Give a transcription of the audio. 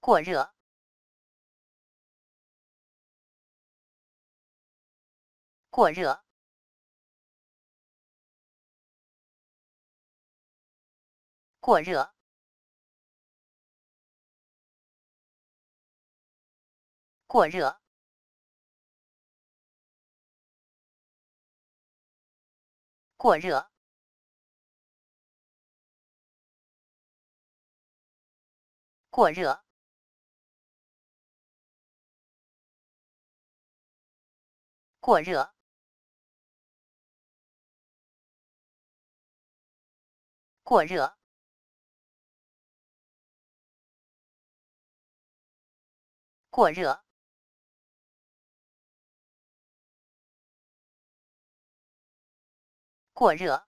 过热。过热。过热。 过热，过热，过热，过热，过热，过热。 过热，